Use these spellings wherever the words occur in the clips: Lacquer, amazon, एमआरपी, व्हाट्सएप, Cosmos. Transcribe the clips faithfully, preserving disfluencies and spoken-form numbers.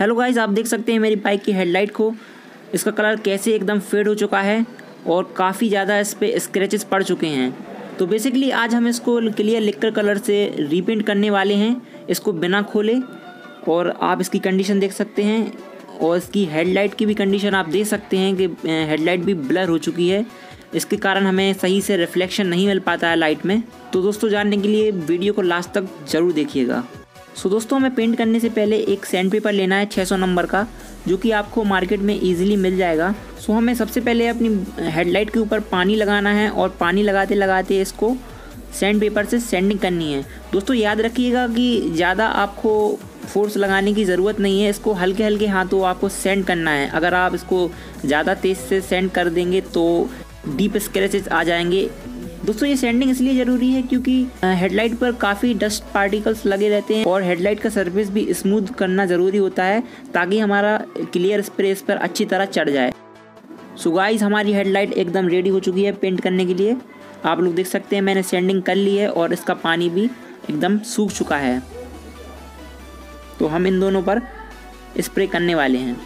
Hello guys, आप देख सकते हैं मेरी बाइक की हेडलाइट को, इसका कलर कैसे एकदम फेड हो चुका है और काफ़ी ज़्यादा इस पर स्क्रैचेस पड़ चुके हैं। तो बेसिकली आज हम इसको क्लियर लिक्कर कलर से रीपेंट करने वाले हैं, इसको बिना खोले। और आप इसकी कंडीशन देख सकते हैं और इसकी हेडलाइट की भी कंडीशन आप देख सकते हैं कि हेडलाइट भी ब्लर हो चुकी है, इसके कारण हमें सही से रिफ्लेक्शन नहीं मिल पाता है लाइट में। तो दोस्तों, जानने के लिए वीडियो को लास्ट तक ज़रूर देखिएगा। सो दोस्तों, हमें पेंट करने से पहले एक सैंड पेपर लेना है छः सौ नंबर का, जो कि आपको मार्केट में इजीली मिल जाएगा। सो हमें सबसे पहले अपनी हेडलाइट के ऊपर पानी लगाना है और पानी लगाते लगाते इसको सैंड पेपर से सैंडिंग करनी है। दोस्तों याद रखिएगा कि ज़्यादा आपको फोर्स लगाने की ज़रूरत नहीं है, इसको हल्के हल्के हाथों आपको सैंड करना है। अगर आप इसको ज़्यादा तेज़ से सैंड कर देंगे तो डीप स्क्रैचेस आ जाएंगे। दोस्तों ये सैंडिंग इसलिए ज़रूरी है क्योंकि हेडलाइट पर काफ़ी डस्ट पार्टिकल्स लगे रहते हैं और हेडलाइट का सर्फेस भी स्मूथ करना ज़रूरी होता है ताकि हमारा क्लियर स्प्रे इस पर अच्छी तरह चढ़ जाए। सो गाइस, हमारी हेडलाइट एकदम रेडी हो चुकी है पेंट करने के लिए। आप लोग देख सकते हैं मैंने सैंडिंग कर ली है और इसका पानी भी एकदम सूख चुका है। तो हम इन दोनों पर स्प्रे करने वाले हैं।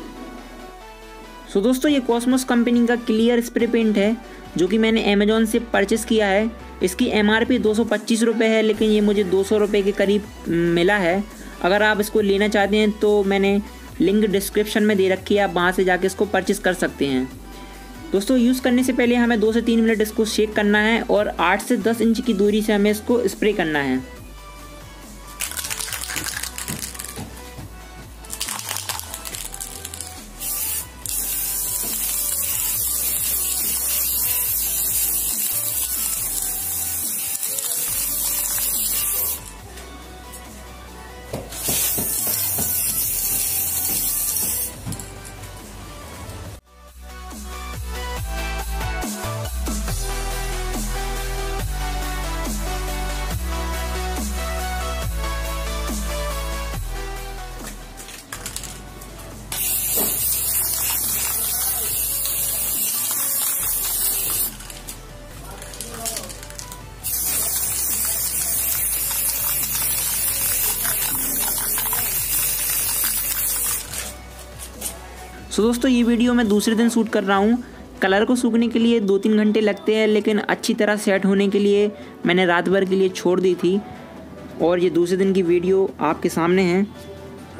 सो so, दोस्तों ये कॉस्मोस कंपनी का क्लियर स्प्रे पेंट है जो कि मैंने अमेज़ॉन से परचेस किया है। इसकी एमआरपी दो सौ पच्चीस रुपये है, लेकिन ये मुझे दो सौ रुपये के करीब मिला है। अगर आप इसको लेना चाहते हैं तो मैंने लिंक डिस्क्रिप्शन में दे रखी है, आप वहाँ से जाके इसको परचेस कर सकते हैं। दोस्तों यूज़ करने से पहले हमें दो से तीन मिनट इसको शेक करना है और आठ से दस इंच की दूरी से हमें इसको स्प्रे करना है। सो so, दोस्तों ये वीडियो मैं दूसरे दिन शूट कर रहा हूँ। कलर को सूखने के लिए दो तीन घंटे लगते हैं, लेकिन अच्छी तरह सेट होने के लिए मैंने रात भर के लिए छोड़ दी थी और ये दूसरे दिन की वीडियो आपके सामने है।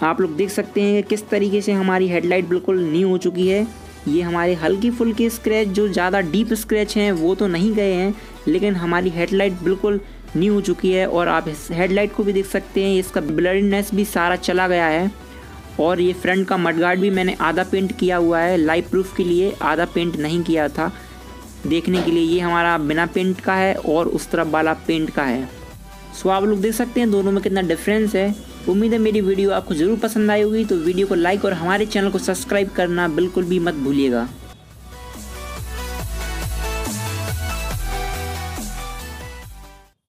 आप लोग देख सकते हैं कि किस तरीके से हमारी हेडलाइट बिल्कुल न्यू हो चुकी है। ये हमारे हल्की फुल्की स्क्रैच, जो ज़्यादा डीप स्क्रैच हैं वो तो नहीं गए हैं, लेकिन हमारी हेडलाइट बिल्कुल न्यू हो चुकी है। और आप इस हेडलाइट को भी देख सकते हैं, इसका ब्लरीनेस भी सारा चला गया है। और ये फ्रंट का मडगार्ड भी मैंने आधा पेंट किया हुआ है, लाइव प्रूफ के लिए आधा पेंट नहीं किया था देखने के लिए। ये हमारा बिना पेंट का है और उस तरफ वाला पेंट का है। सो आप लोग देख सकते हैं दोनों में कितना डिफरेंस है। उम्मीद है मेरी वीडियो आपको ज़रूर पसंद आई होगी। तो वीडियो को लाइक और हमारे चैनल को सब्सक्राइब करना बिल्कुल भी मत भूलिएगा।